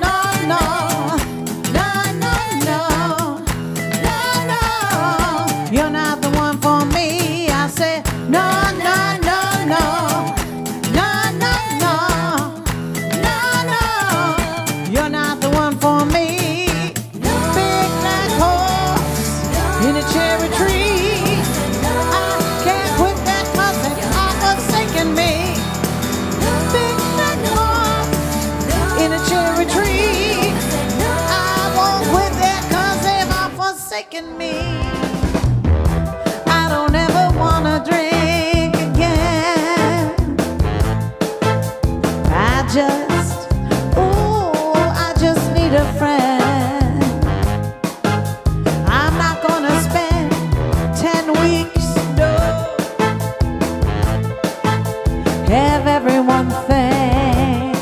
no, no, no, no, no, no, no. You're not the one for me. I said no, no, no, no, no, no, no, no, no. You're not the one for me. Me, I don't ever wanna drink again. I just need a friend. I'm not gonna spend 10 weeks, no. Have everyone think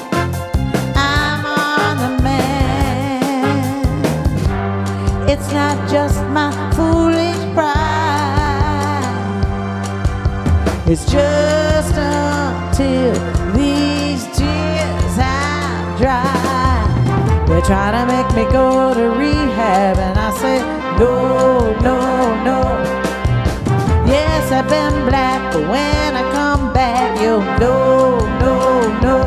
I'm on the mend. It's not just my foolish pride, it's just until these tears have dried. They try to make me go to rehab, and I say no, no, no. Yes, I've been black, but when I come back, you'll know, no, no, no.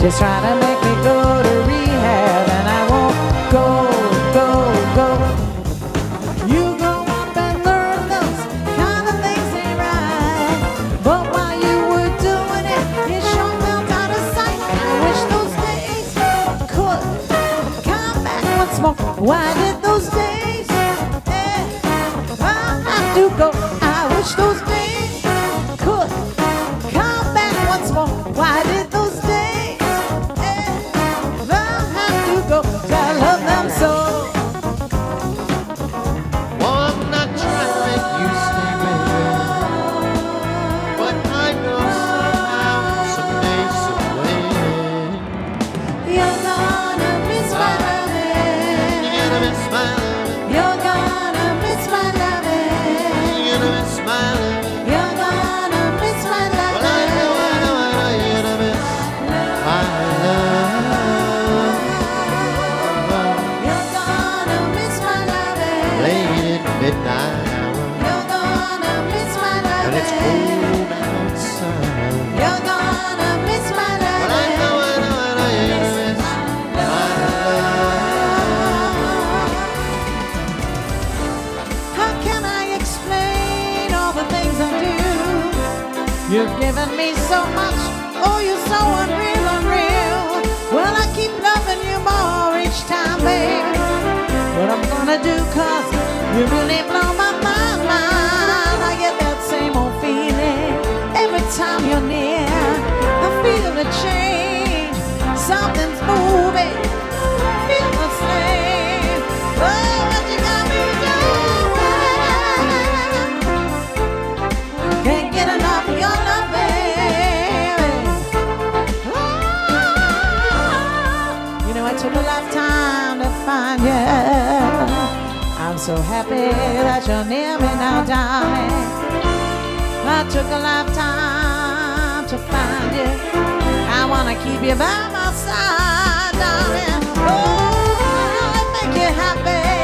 Just try to make me go to rehab, and I won't go, go, go. You grow up and learn those kind of things ain't right. But while you were doing it, you sure felt out of sight. I wish those days could come back once more. Why did those days have to go? I wish those days could come back once more. Why did those days? You're gonna miss my loving. given me so much. Oh, you're so unreal, unreal. Well, I keep loving you more each time, babe. What I'm gonna do, cause you really blow my mind. I get that same old feeling every time you're near. I feel the change, something's moving. Feel the same. Oh, what you got me doing? Can't get enough of your love, baby. Oh, you know, I took a lifetime to find you. I'm so happy that you're near me now, darling. I took a lifetime to find you. I wanna keep you by my side, darling. Oh, I'll make you happy.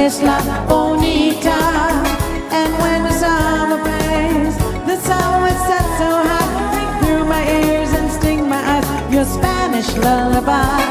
It's La Bonita, and when the summer plays, the sun will set so high, ring through my ears and sting my eyes, your Spanish lullaby.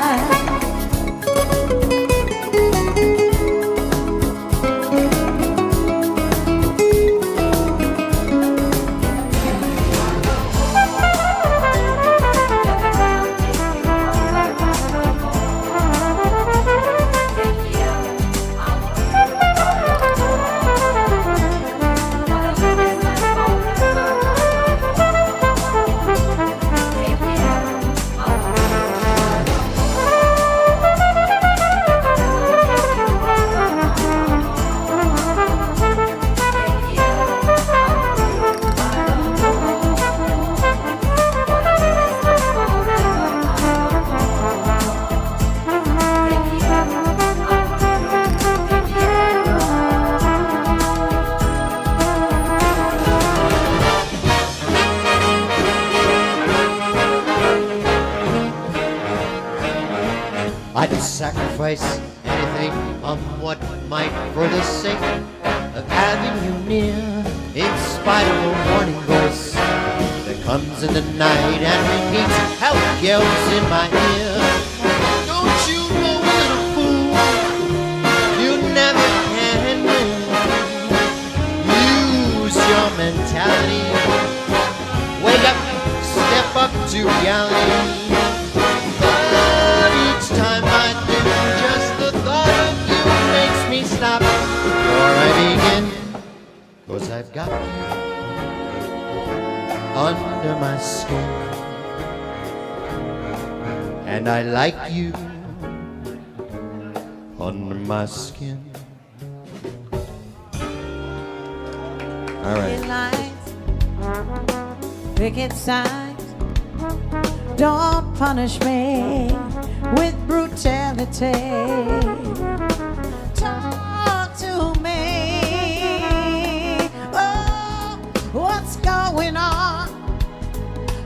I'd sacrifice anything of what might for the sake of having you near, in spite of a warning voice that comes in the night and repeats how it yells in my ear. Don't you know, little fool, you never can win. Use your mentality. Wake up, step up to reality. Stop before I begin, cause I've got you under my skin, and I like you under my skin. All right. Picket signs, don't punish me with brutality. Talk to me. Oh, what's going on?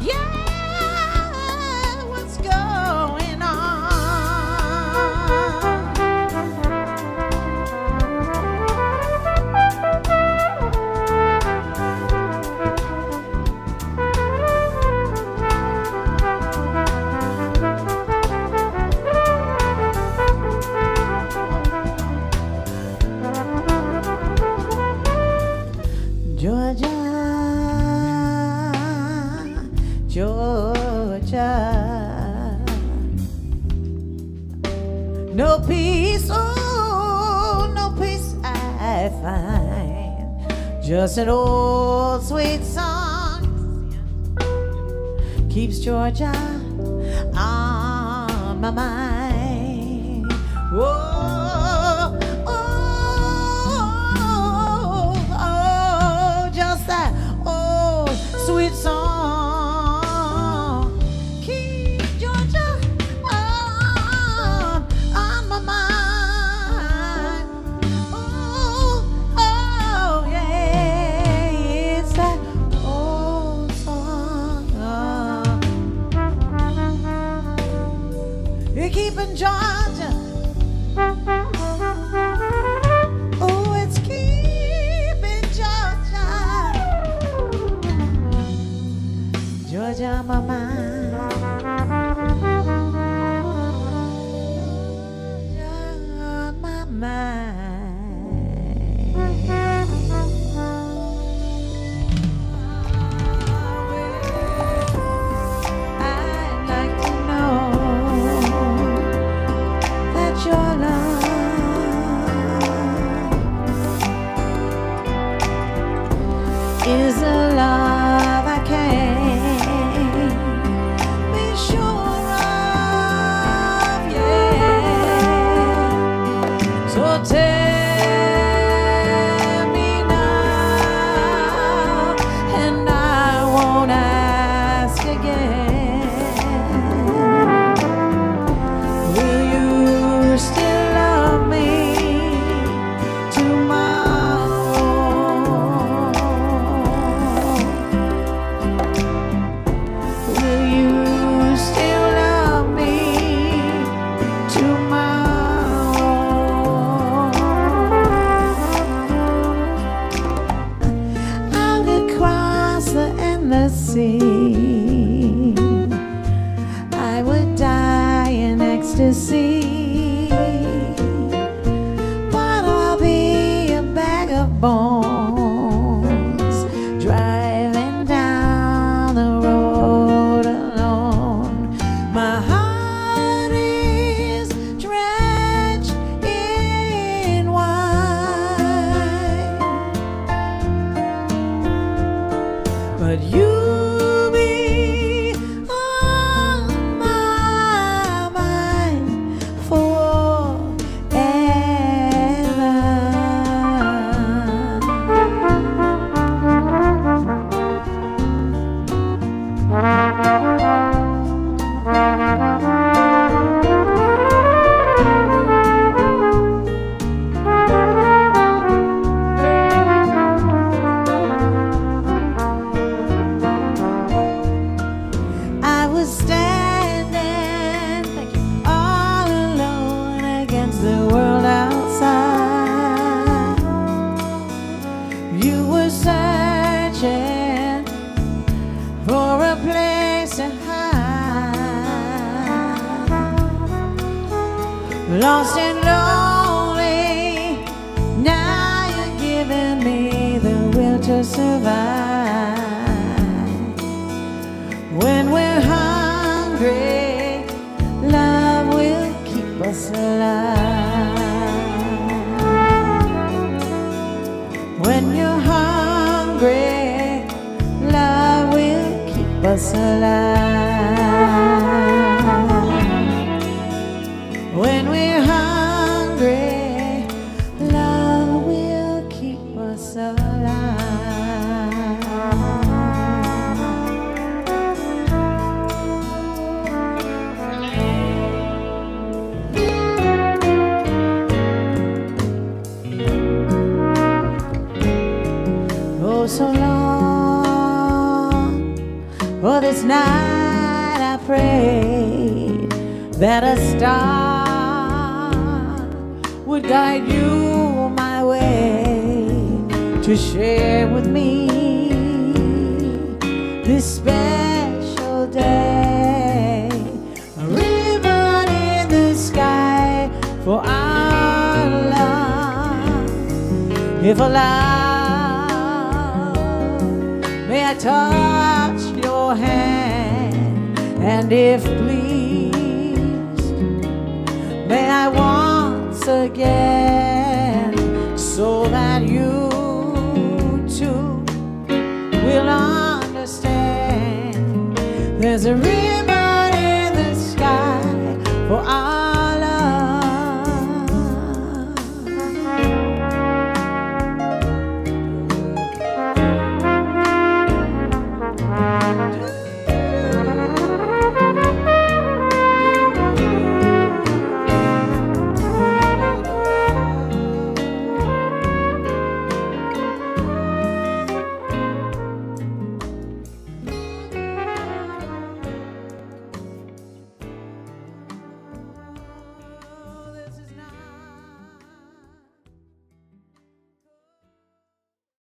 Yeah. fine. Just an old sweet song keeps Georgia on my mind. Whoa, oh, oh, oh, just that old sweet song. Keeping Georgia, oh, it's keeping Georgia, Georgia on my mind, Georgia on my mind. Is a love I can't be sure of, yeah. So tell me now, and I won't ask again. Will you still love me? Sea. I would die in ecstasy, but I'll be a bag of bones driving down the road alone. My heart is drenched in wine, but you lost and lonely, now you're giving me the will to survive. When we're hungry, love will keep us alive. When you're hungry, love will keep us alive. When we're hungry, love will keep us alive. Oh, so long, for this night I prayed that a star would guide you my way to share with me this special day. A ribbon in the sky for our love. If allowed, may I touch your hand, and if pleased, may I walk again, so that that you too will understand. There's a reason.